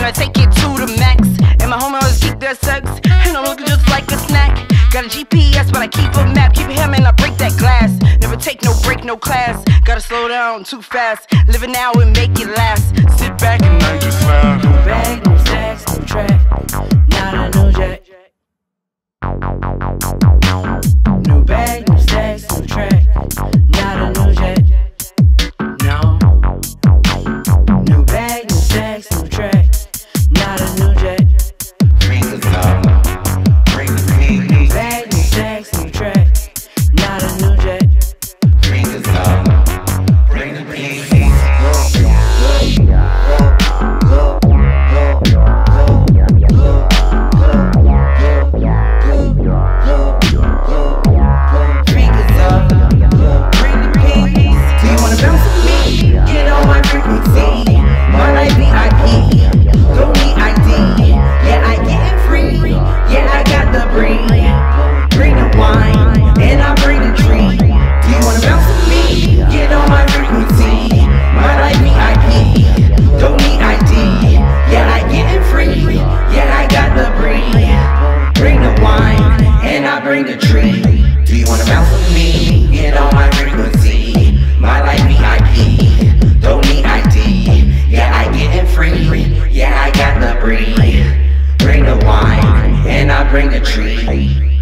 and I take it to the max. And my homos keep their sex, and I'm looking just like a snack. Got a GPS, but I keep a map. Keep him and I break that glass. Never take no break, no class. Gotta slow down too fast. Live it now and make it last. Sit back and I just laugh. No bag, no stacks, no track. Nah, no jack. No bag, no stacks, no track. Nah, no jack. No. No bag, no stacks, no track. Not a new jack. Bring the love, bring the pain. No bag, no stacks, no track. Not a new jack. Bring the love, bring the pain. Bring the wine, and I bring the tree.